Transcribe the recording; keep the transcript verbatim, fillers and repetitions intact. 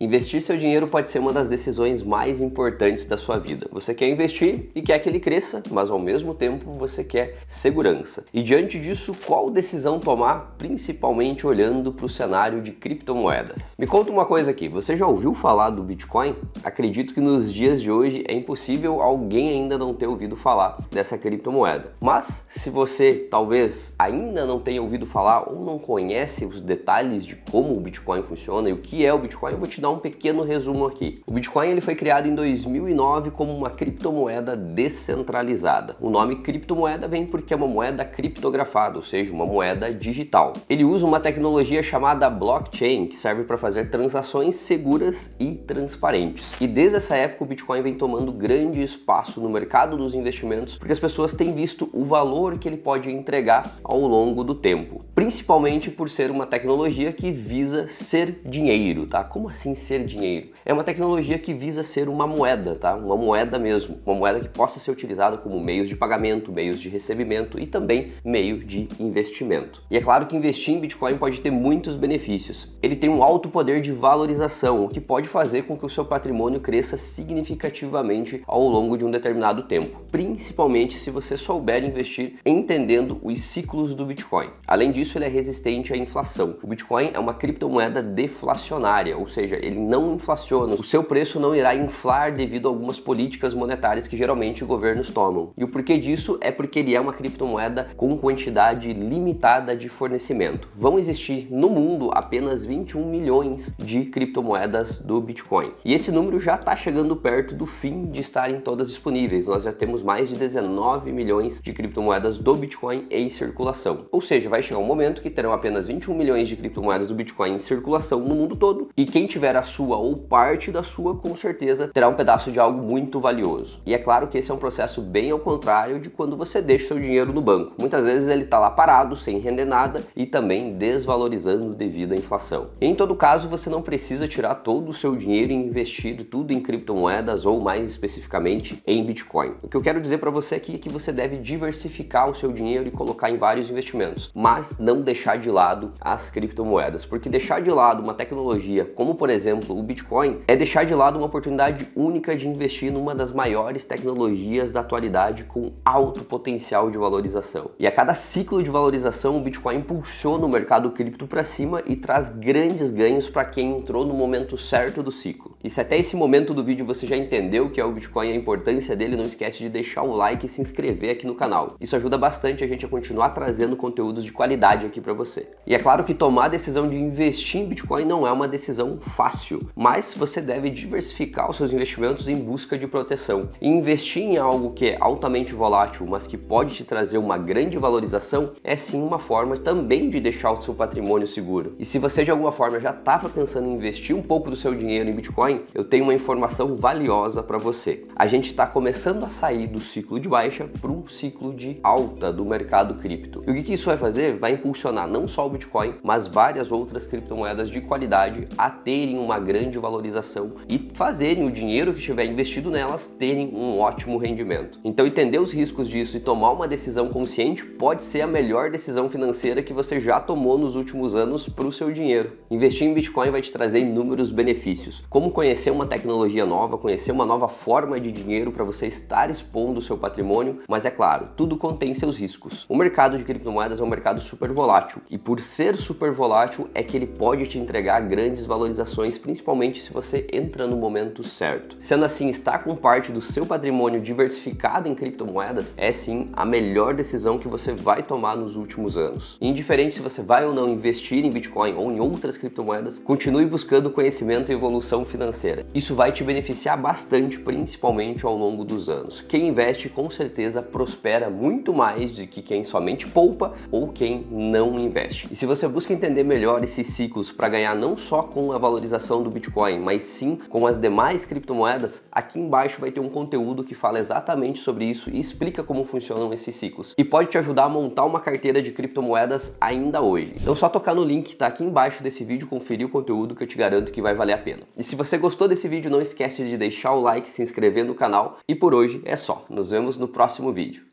Investir seu dinheiro pode ser uma das decisões mais importantes da sua vida. Você quer investir e quer que ele cresça, mas ao mesmo tempo você quer segurança. E diante disso, qual decisão tomar, principalmente olhando para o cenário de criptomoedas? Me conta uma coisa aqui, você já ouviu falar do Bitcoin? Acredito que nos dias de hoje é impossível alguém ainda não ter ouvido falar dessa criptomoeda. Mas se você talvez ainda não tenha ouvido falar ou não conhece os detalhes de como o Bitcoin funciona e o que é o Bitcoin, eu vou te dar um pequeno resumo aqui. O Bitcoin ele foi criado em dois mil e nove como uma criptomoeda descentralizada. O nome criptomoeda vem porque é uma moeda criptografada, ou seja, uma moeda digital. Ele usa uma tecnologia chamada blockchain, que serve para fazer transações seguras e transparentes. E desde essa época o Bitcoin vem tomando grande espaço no mercado dos investimentos, porque as pessoas têm visto o valor que ele pode entregar ao longo do tempo, principalmente por ser uma tecnologia que visa ser dinheiro, tá? Como assim? Ser dinheiro. É uma tecnologia que visa ser uma moeda, tá? Uma moeda mesmo, uma moeda que possa ser utilizada como meios de pagamento, meios de recebimento e também meio de investimento. E é claro que investir em Bitcoin pode ter muitos benefícios. Ele tem um alto poder de valorização, o que pode fazer com que o seu patrimônio cresça significativamente ao longo de um determinado tempo, principalmente se você souber investir entendendo os ciclos do Bitcoin. Além disso, ele é resistente à inflação. O Bitcoin é uma criptomoeda deflacionária, ou seja, ele não inflaciona, o seu preço não irá inflar devido a algumas políticas monetárias que geralmente governos tomam. E o porquê disso é porque ele é uma criptomoeda com quantidade limitada de fornecimento. Vão existir no mundo apenas vinte e um milhões de criptomoedas do Bitcoin. E esse número já está chegando perto do fim de estarem todas disponíveis. Nós já temos mais de dezenove milhões de criptomoedas do Bitcoin em circulação. Ou seja, vai chegar um momento que terão apenas vinte e um milhões de criptomoedas do Bitcoin em circulação no mundo todo, e quem tiver a sua ou parte da sua, com certeza terá um pedaço de algo muito valioso. E é claro que esse é um processo bem ao contrário de quando você deixa seu dinheiro no banco. Muitas vezes ele está lá parado, sem render nada e também desvalorizando devido à inflação. Em todo caso, você não precisa tirar todo o seu dinheiro e investir tudo em criptomoedas ou mais especificamente em Bitcoin. O que eu quero dizer para você aqui é que você deve diversificar o seu dinheiro e colocar em vários investimentos, mas não deixar de lado as criptomoedas, porque deixar de lado uma tecnologia como por exemplo o Bitcoin é deixar de lado uma oportunidade única de investir numa das maiores tecnologias da atualidade com alto potencial de valorização. E a cada ciclo de valorização o Bitcoin impulsiona o mercado cripto para cima e traz grandes ganhos para quem entrou no momento certo do ciclo. E se até esse momento do vídeo você já entendeu o que é o Bitcoin e a importância dele, não esquece de deixar o like e se inscrever aqui no canal. Isso ajuda bastante a gente a continuar trazendo conteúdos de qualidade aqui para você. E é claro que tomar a decisão de investir em Bitcoin não é uma decisão fácil, mas você deve diversificar os seus investimentos em busca de proteção. E investir em algo que é altamente volátil, mas que pode te trazer uma grande valorização, é sim uma forma também de deixar o seu patrimônio seguro. E se você de alguma forma já estava pensando em investir um pouco do seu dinheiro em Bitcoin, eu tenho uma informação valiosa para você. A gente está começando a sair do ciclo de baixa para um ciclo de alta do mercado cripto. E o que que isso vai fazer? Vai impulsionar não só o Bitcoin, mas várias outras criptomoedas de qualidade a ter terem uma grande valorização e fazerem o dinheiro que estiver investido nelas terem um ótimo rendimento. Então entender os riscos disso e tomar uma decisão consciente pode ser a melhor decisão financeira que você já tomou nos últimos anos para o seu dinheiro. Investir em Bitcoin vai te trazer inúmeros benefícios, como conhecer uma tecnologia nova, conhecer uma nova forma de dinheiro para você estar expondo o seu patrimônio, mas é claro, tudo contém seus riscos. O mercado de criptomoedas é um mercado super volátil e por ser super volátil é que ele pode te entregar grandes valorizações, principalmente se você entra no momento certo. Sendo assim, estar com parte do seu patrimônio diversificado em criptomoedas é sim a melhor decisão que você vai tomar nos últimos anos. E indiferente se você vai ou não investir em Bitcoin ou em outras criptomoedas, continue buscando conhecimento e evolução financeira. Isso vai te beneficiar bastante, principalmente ao longo dos anos. Quem investe com certeza prospera muito mais do que quem somente poupa ou quem não investe. E se você busca entender melhor esses ciclos para ganhar não só com a valorização valorização do Bitcoin, mas sim com as demais criptomoedas, aqui embaixo vai ter um conteúdo que fala exatamente sobre isso e explica como funcionam esses ciclos. E pode te ajudar a montar uma carteira de criptomoedas ainda hoje. Então só tocar no link que tá aqui embaixo desse vídeo, conferir o conteúdo que eu te garanto que vai valer a pena. E se você gostou desse vídeo, não esquece de deixar o like, se inscrever no canal. E por hoje é só. Nos vemos no próximo vídeo.